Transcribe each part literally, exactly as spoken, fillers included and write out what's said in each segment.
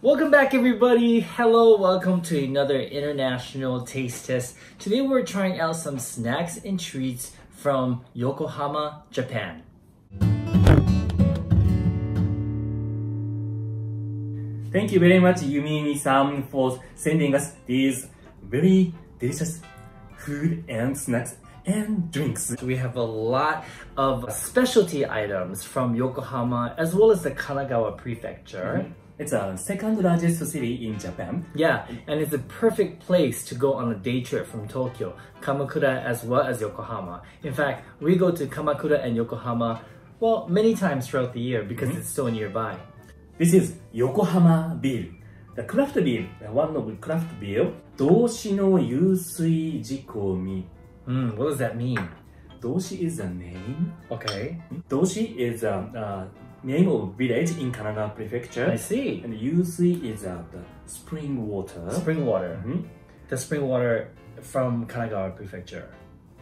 Welcome back, everybody. Hello, welcome to another international taste test. Today we're trying out some snacks and treats from Yokohama, Japan. Thank you very much, Yumi-san, for sending us these very delicious food and snacks and drinks. We have a lot of specialty items from Yokohama as well as the Kanagawa prefecture. Mm-hmm. It's a second largest city in Japan. Yeah, and it's a perfect place to go on a day trip from Tokyo, Kamakura as well as Yokohama. In fact, we go to Kamakura and Yokohama, well, many times throughout the year because mm-hmm. it's so nearby. This is Yokohama Beer. The craft beer, one of the craft beer, Doshi no Yusui Jikomi. Mm, what does that mean? Doshi is a name. Okay. Doshi is a... Uh, name of village in Kanagawa prefecture. I see. And Yusui is uh, the spring water. Spring water. Mm-hmm. The spring water from Kanagawa prefecture.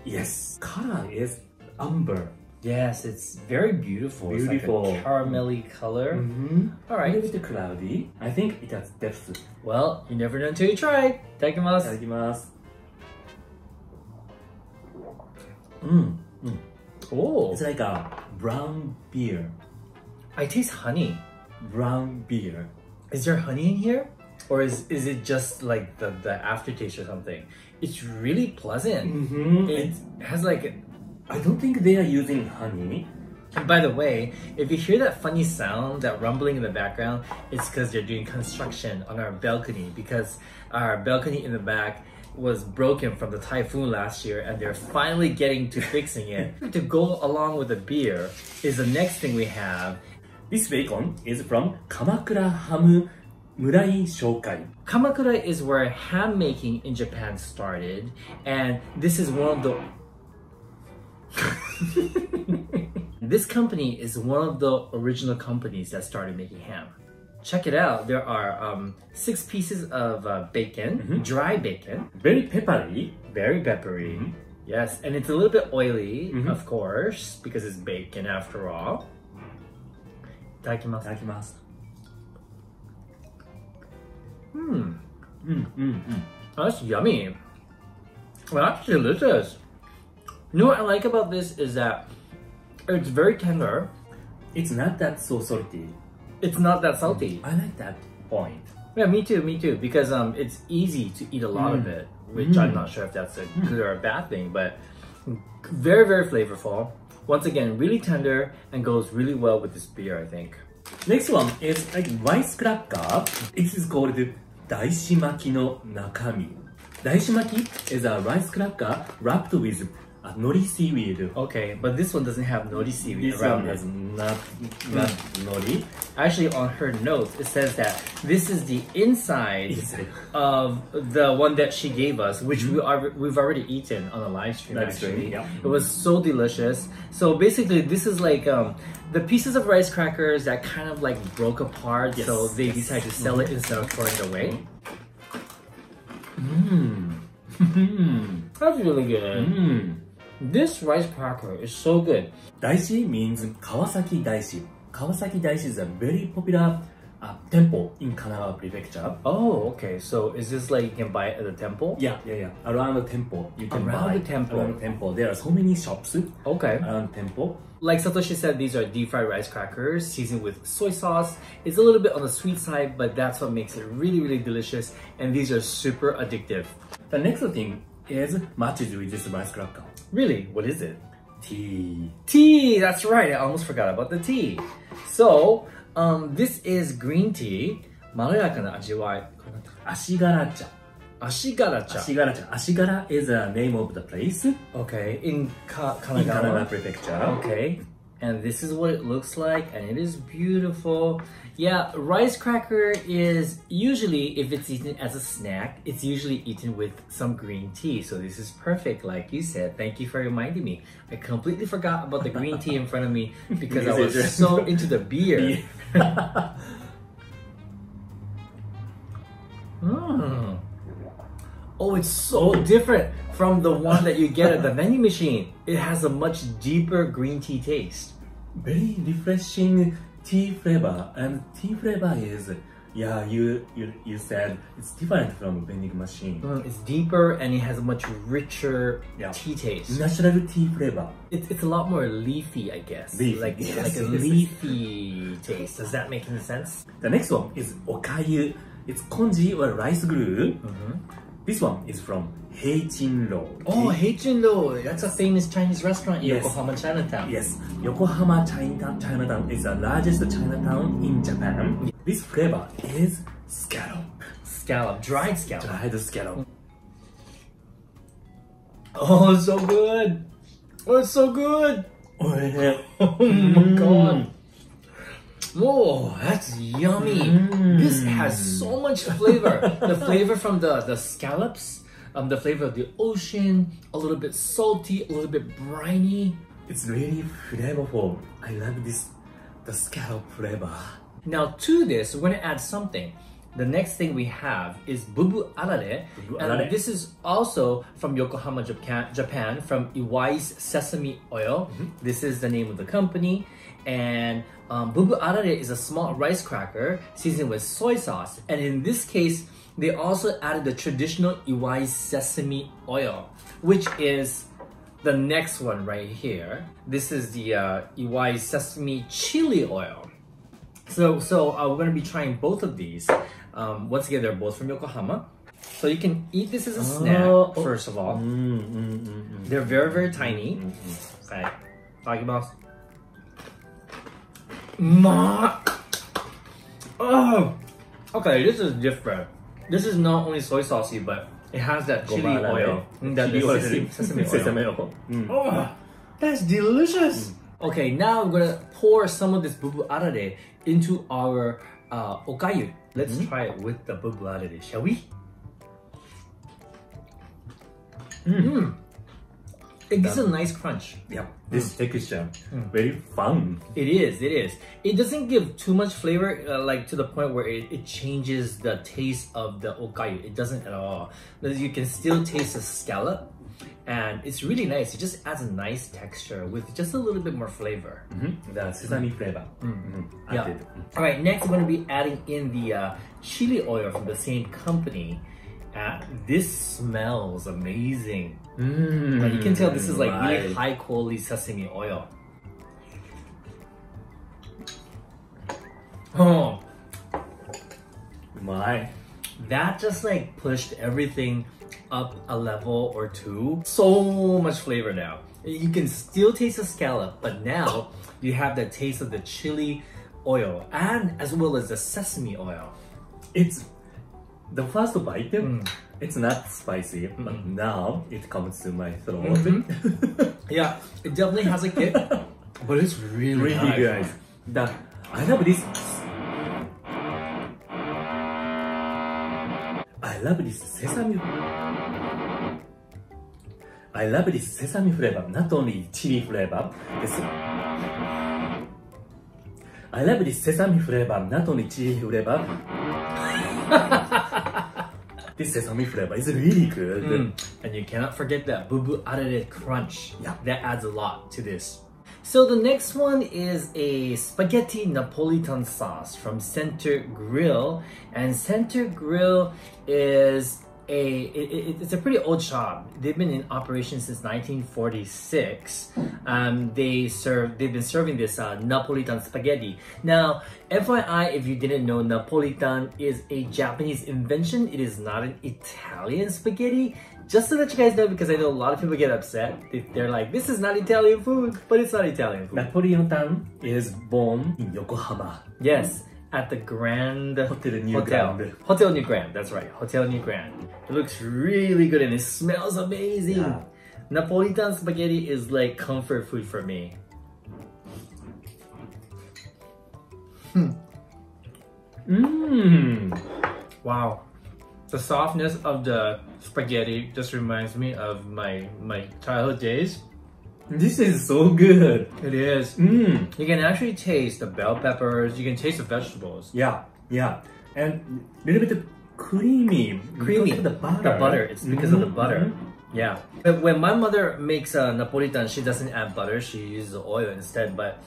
Yes. Color is amber. Yes, it's very beautiful. Beautiful. It's like a caramelly color. Mm-hmm. All right. A little bit cloudy. I think it has depth. Well, you never know until you try. Itadakimasu. Itadakimasu. Mm. Mm. Oh. It's like a brown beer. I taste honey. Brown beer. Is there honey in here? Or is, is it just like the, the aftertaste or something? It's really pleasant. Mm-hmm. It has like... A... I don't think they are using honey. And by the way, if you hear that funny sound, that rumbling in the background, it's because they're doing construction on our balcony because our balcony in the back was broken from the typhoon last year and they're finally getting to fixing it. To go along with the beer is the next thing we have. This bacon is from Kamakura Hamu, Murai Shoukai. Kamakura is where ham making in Japan started, and this is one of the... This company is one of the original companies that started making ham. Check it out, there are um, six pieces of uh, bacon, mm-hmm. dry bacon. Very peppery. Very peppery, mm-hmm. yes. And it's a little bit oily, mm-hmm. of course, because it's bacon after all. Itadakimasu. Itadakimasu. Hmm. Mm, mm, mm. That's yummy. Well, that's delicious. You know what I like about this is that it's very tender. It's not that so salty. It's not that salty. Mm. I like that point. Yeah, me too, me too. Because um, it's easy to eat a lot mm. of it, which mm. I'm not sure if that's a mm. good or a bad thing, but very, very flavorful. Once again, really tender and goes really well with this beer, I think. Next one is like rice cracker. This is called Daishimaki no Nakami. Daishimaki is a rice cracker wrapped with a nori seaweed. Okay, but this one doesn't have nori seaweed this around it. This one has not, not nori. Actually, on her notes, it says that this is the inside, inside. of the one that she gave us, which mm-hmm. we are, we've already eaten on a live stream. That's actually. True, yeah. It was so delicious. So basically, this is like um, the pieces of rice crackers that kind of like broke apart, yes. so they yes. decided to sell mm-hmm. it instead of throwing it away. Mmm. Mm. That's really good. Mm. This rice cracker is so good. Daishi means Kawasaki Daishi. Kawasaki Daishi is a very popular uh, temple in Kanagawa prefecture. Oh, okay. So is this like you can buy it at the temple? Yeah, yeah, yeah. Around the temple. You can around buy the temple. Around the temple. There are so many shops okay. around the temple. Like Satoshi said, these are deep fried rice crackers seasoned with soy sauce. It's a little bit on the sweet side, but that's what makes it really, really delicious. And these are super addictive. The next thing is matches with this rice cracker. Really? What is it? Tea. Tea! That's right! I almost forgot about the tea. So, um, this is green tea. Maruyaka na ajiwai. Ashigara cha. Ashigara cha. Ashigara cha. Ashigara is the name of the place. Okay. In Ka Kanagawa. In Kanagawa prefecture. Okay. And this is what it looks like, and it is beautiful. Yeah, rice cracker is usually, if it's eaten as a snack, it's usually eaten with some green tea. So this is perfect, like you said. Thank you for reminding me. I completely forgot about the green tea in front of me because I was so into the beer. mm. Oh, it's so different from the one that you get at the vending machine. It has a much deeper green tea taste. Very refreshing tea flavor, and tea flavor is Yeah, you you, you said it's different from vending machine. Mm, it's deeper and it has a much richer yeah. tea taste. Natural tea flavor. It, it's a lot more leafy, I guess. Leafy. Like, yes. like a leafy taste. Does that make any sense? The next one is Okayu. It's congee or rice gruel. Mm-hmm. This one is from Heijinro. Oh, Heijinro! That's a famous Chinese restaurant in yes. Yokohama Chinatown. Yes, Yokohama Chinatown is the largest Chinatown in Japan. This flavor is scallop. Scallop, dried scallop. Dried scallop. Oh, it's so good! Oh, it's so good! Oh, yeah. Oh my god! Whoa, that's yummy! Mm. This has so much flavor. The flavor from the, the scallops, um, the flavor of the ocean, a little bit salty, a little bit briny. It's really flavorful. I love this, the scallop flavor. Now to this, we're gonna add something. The next thing we have is Bubu Arare. Bubu Arare. And this is also from Yokohama, Japan, Japan from Iwai's Sesame Oil. Mm-hmm. This is the name of the company. And um, Bubu Arare is a small rice cracker seasoned with soy sauce. And in this case, they also added the traditional Iwai sesame oil, which is the next one right here. This is the uh, Iwai sesame chili oil. So, so uh, we're going to be trying both of these. Um, once again, they're both from Yokohama. So you can eat this as a oh, snack, oh. first of all. Mm, mm, mm, mm. They're very, very tiny. Mm, mm. Okay. Itadakimasu. Ma. Oh. Okay, this is different. This is not only soy saucy, but it has that chili Goma oil. That sesame, sesame oil. Sesame oil. Mm. Oh, that's delicious. Mm. Okay, now I'm gonna pour some of this Bubu Arare into our uh, Okayu. Let's mm-hmm. try it with the Bubu Arare, shall we? Mm. Mm. It gives a nice crunch. Yeah, this mm. texture, mm. very fun. It is, it is. It doesn't give too much flavor, uh, like to the point where it, it changes the taste of the Okayu. It doesn't at all. But you can still taste the scallop. And it's really nice. It just adds a nice texture with just a little bit more flavor. Mm-hmm. The sesame flavor. Mm-hmm. Yeah. All right. Next, we're gonna be adding in the uh, chili oil from the same company. Uh, this smells amazing. Mm-hmm. Like you can tell this is like right. really high quality sesame oil. Oh my! That just like pushed everything up a level or two. So much flavor now. You can still taste the scallop, but now you have the taste of the chili oil and as well as the sesame oil. It's the first bite, mm. it's not spicy, mm-hmm. but now it comes to my throat. Mm-hmm. Yeah, it definitely has a kick, but it's really, really nice. Guys, the, I love this. I love this sesame. I love this sesame flavor, not only chili flavor. This... I love this sesame flavor, not only chili flavor. This sesame flavor is really good. Mm. And you cannot forget that Bubu Arare crunch. Yeah. That adds a lot to this. So the next one is a spaghetti Napolitan sauce from Center Grill. And Center Grill is a, it, it's a pretty old shop. They've been in operation since nineteen forty-six. Um, they serve, they've been serving this uh, Napolitan spaghetti. Now, F Y I, if you didn't know, Napolitan is a Japanese invention. It is not an Italian spaghetti. Just to let you guys know, because I know a lot of people get upset. They're like, this is not Italian food, but it's not Italian food. Napolitan is born in Yokohama. Yes, at the Grand Hotel New Grand. Hotel New Grand, that's right. Hotel New Grand. It looks really good and it smells amazing. Yeah. Napolitan spaghetti is like comfort food for me. Mmm. Wow. The softness of the spaghetti just reminds me of my my childhood days. This is so good. It is. Mm. You can actually taste the bell peppers. You can taste the vegetables. Yeah, yeah, and a little bit of creamy, creamy. Because of the butter. The butter. It's because mm-hmm. of the butter. Yeah. But when my mother makes a Napolitan, she doesn't add butter. She uses oil instead. But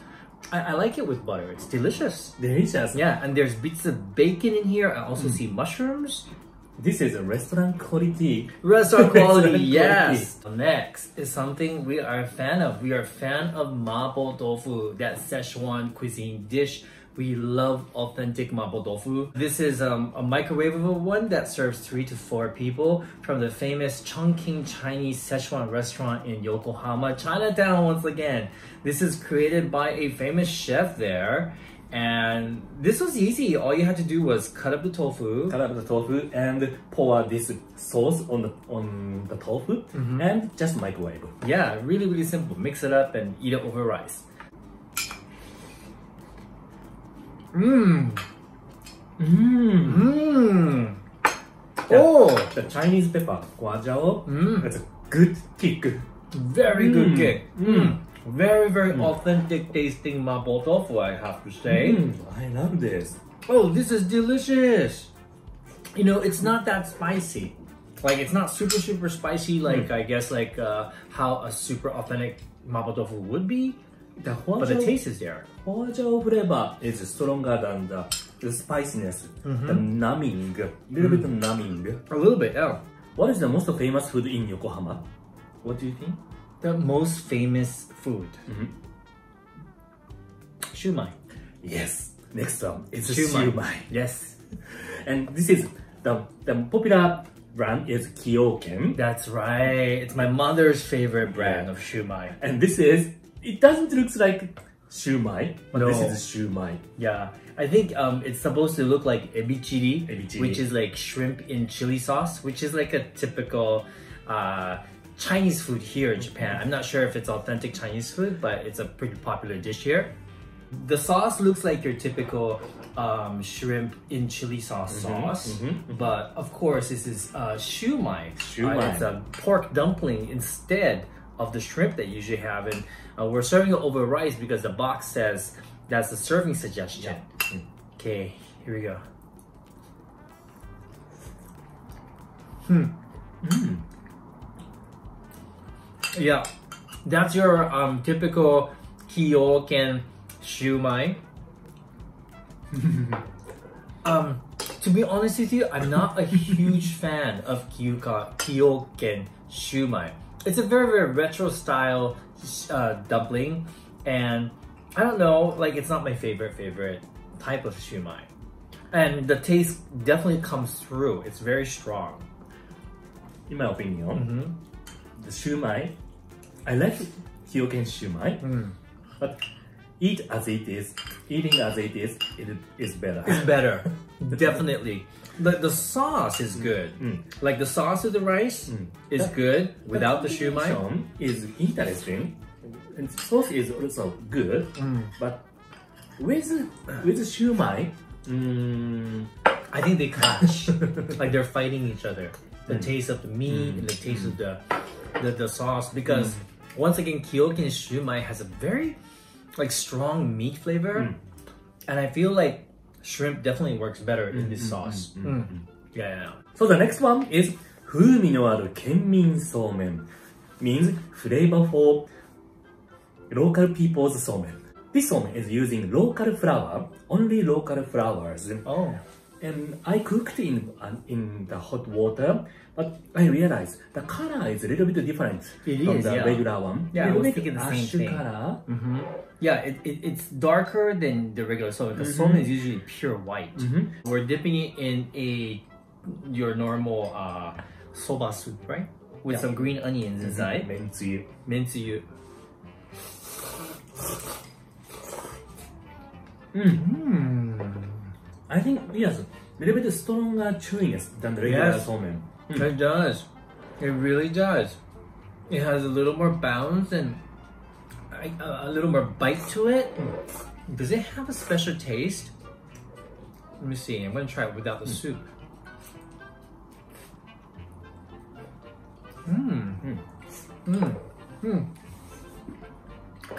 I, I like it with butter. It's delicious. Delicious. Yeah, and there's bits of bacon in here. I also mm. see mushrooms. This is a restaurant quality. Restaurant quality, restaurant yes. Quality. Next is something we are a fan of. We are a fan of mapo tofu, that Szechuan cuisine dish. We love authentic mapo tofu. This is um, a microwavable one that serves three to four people from the famous Chongqing Chinese Szechuan restaurant in Yokohama Chinatown once again. This is created by a famous chef there. And this was easy. All you had to do was cut up the tofu, cut up the tofu, and pour this sauce on the on the tofu, mm-hmm. and just microwave. Yeah, really, really simple. Mix it up and eat it over rice. Mmm. Mmm. Mmm. Oh, the Chinese pepper, guajao. Mm. That's a good kick. Very mm. good kick. Mmm. Very, very mm. authentic tasting mapo tofu, I have to say. Mm, I love this. Oh, this is delicious. You know, it's not that spicy. Like, it's not super, super spicy, like, mm. I guess, like, uh, how a super authentic mapo tofu would be. The but the taste is there. Hojo flavor is stronger than the, the spiciness, mm-hmm. the numbing, a little mm. bit numbing. A little bit, yeah. What is the most famous food in Yokohama? What do you think? The most famous food. Mm-hmm. Shumai. Yes. Next one is shumai. shumai. Yes. And this is the, the popular brand is Kiyoken. That's right. It's my mother's favorite brand yeah. of shumai. And this is, it doesn't look like shumai, but no. this is shumai. Yeah. I think um, it's supposed to look like ebi chili, ebi chili, which is like shrimp in chili sauce, which is like a typical uh, Chinese food here in Japan. I'm not sure if it's authentic Chinese food, but it's a pretty popular dish here. The sauce looks like your typical um, shrimp in chili sauce mm-hmm, sauce, mm-hmm. but of course this is uh, shumai. Shumai. Uh, it's a pork dumpling instead of the shrimp that you usually have, and uh, we're serving it over rice because the box says that's the serving suggestion. Yeah. Okay, here we go. Hmm. Mm. Yeah, that's your um, typical Kiyoken shumai. um, to be honest with you, I'm not a huge fan of Kiyoka, Kiyoken shumai. It's a very, very retro style uh, dumpling, and I don't know, like it's not my favorite, favorite type of shumai. And the taste definitely comes through. It's very strong. In my opinion, mm-hmm. the shumai, I like Kiyoken shumai, mm. but eat as it is, eating as it is, it is better. It's better, definitely. The, the sauce is good. Mm. Like the sauce of the rice mm. is that, good without the shumai. Is interesting, and sauce is also good, mm. but with with shumai, mm, I think they clash. Like they're fighting each other. The mm. taste of the meat mm. and the taste mm. of the, the the sauce, because mm. once again, Kiyoken shumai has a very like strong meat flavor, mm. and I feel like shrimp definitely works better in this mm-hmm, sauce. Mm-hmm, mm-hmm. Yeah, yeah, yeah. So the next one is Fuminoaru kenmin somen, means flavor for local people's somen. This somen is using local flour, only local flours. Oh. And I cooked in uh, in the hot water, but I realized the color is a little bit different it from is, the yeah. regular one. Yeah, it was thinking the same thing. Mm-hmm. Yeah, it, it, it's darker than the regular somen. The mm-hmm. somen is usually pure white. Mm-hmm. We're dipping it in a your normal uh, soba soup, right? With yeah. some green onions mm-hmm. inside. Mentsuyu. Mentsuyu. Mm. Mm. I think, yes, a little bit stronger chewiness than the regular yes. somen. Mm. It does. It really does. It has a little more bounce and a, a little more bite to it. Mm. Does it have a special taste? Let me see. I'm going to try it without the mm. soup. Mmm. Mmm. Mmm. Mm.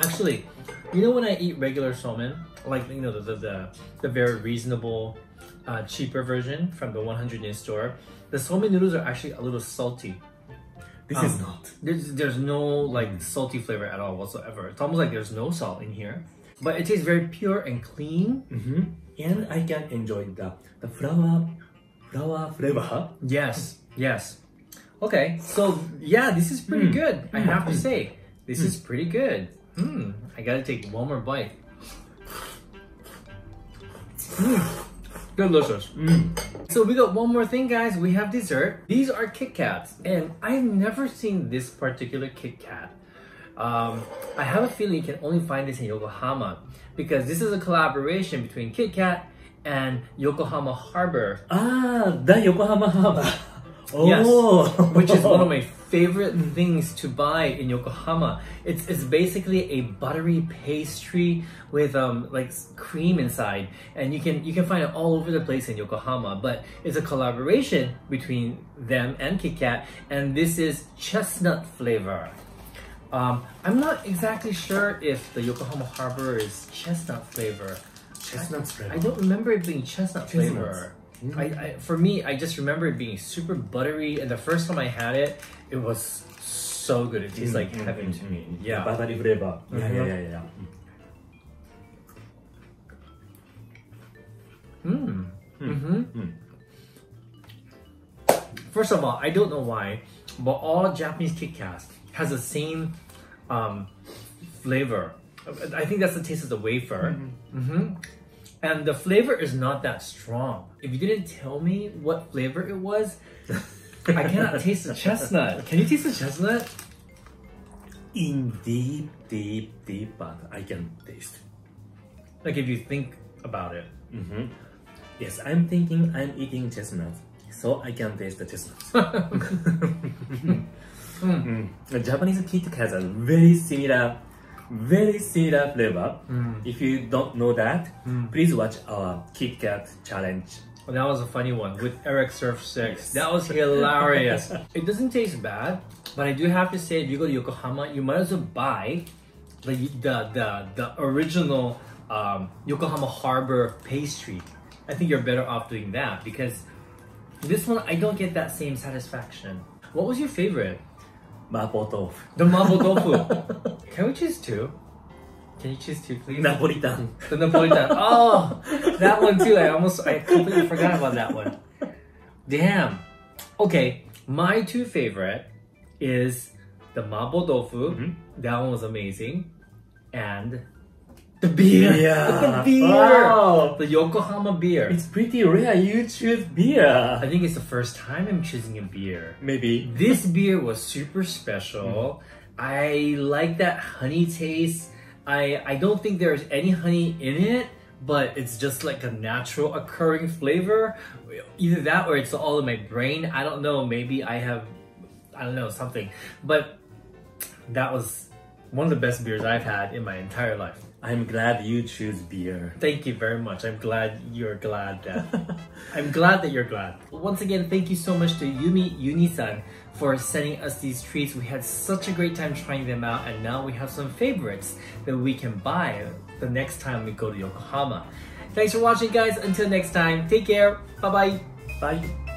Actually, you know when I eat regular somen, like you know the the, the, the very reasonable, uh, cheaper version from the one hundred yen store, the somen noodles are actually a little salty. This um, is not. There's there's no like salty flavor at all whatsoever. It's almost like there's no salt in here. But it tastes very pure and clean. Mm-hmm. And I can enjoy the, the flower, flower flavor. Yes, yes. Okay, so yeah, this is pretty mm. good. I have to say, this mm. is pretty good. Mm. I gotta take one more bite. Mm. Delicious. Mm. So we got one more thing, guys. We have dessert. These are Kit Kats, and I've never seen this particular Kit Kat. Um, I have a feeling you can only find this in Yokohama, because this is a collaboration between Kit Kat and Yokohama Harbor. Ah, the Yokohama Harbor. Oh. Yes, which is one of my favorite things to buy in Yokohama. It's, it's basically a buttery pastry with um, like cream inside, and you can you can find it all over the place in Yokohama. But it's a collaboration between them and Kit Kat, and this is chestnut flavor. Um, I'm not exactly sure if the Yokohama Harbor is chestnut flavor. Chestnut flavor. I don't remember it being chestnut Chestnuts. flavor. Mm-hmm. I, I, for me, I just remember it being super buttery, and the first time I had it, it was so good. It tastes mm-hmm. like heaven mm-hmm. to me. Yeah, buttery flavor. Mm-hmm. Yeah, yeah, yeah, yeah. Mm. Mm-hmm. Mm. First of all, I don't know why, but all Japanese Kit Kats has the same um, flavor. I think that's the taste of the wafer. Mm-hmm. Mm-hmm. And the flavor is not that strong. If you didn't tell me what flavor it was, I cannot taste the chestnut. Can you taste the chestnut? In deep, deep, deep, but I can taste. Like if you think about it. Mm-hmm. Yes, I'm thinking I'm eating chestnut, so I can taste the chestnuts. mm. Mm. The Japanese Kit Kat has a very similar Very similar flavor. Mm. If you don't know that, mm. please watch our Kit Kat challenge. Well, that was a funny one with Eric Surf Six. Yes. That was hilarious. It doesn't taste bad, but I do have to say, if you go to Yokohama, you might as well buy the the the, the original um, Yokohama Harbor pastry. I think you're better off doing that, because this one I don't get that same satisfaction. What was your favorite? Mapo tofu. The mapo tofu. Can we choose two? Can you choose two, please? Napolitan. The Napolitan. Oh, that one too. I almost, I completely forgot about that one. Damn. Okay, my two favorite is the mapo tofu. Mm-hmm. That one was amazing. And the beer. Yeah. The beer. Wow. The Yokohama beer. It's pretty rare you choose beer. I think it's the first time I'm choosing a beer. Maybe. This beer was super special. Mm. I like that honey taste. I, I don't think there's any honey in it, but it's just like a natural occurring flavor. Either that or it's all in my brain. I don't know. Maybe I have, I don't know, something. But that was one of the best beers I've had in my entire life. I'm glad you choose beer. Thank you very much. I'm glad you're glad that... I'm glad that you're glad. Once again, thank you so much to Yumi Yuni-san for sending us these treats. We had such a great time trying them out, and now we have some favorites that we can buy the next time we go to Yokohama. Thanks for watching, guys. Until next time, take care. Bye-bye. Bye. -bye. Bye.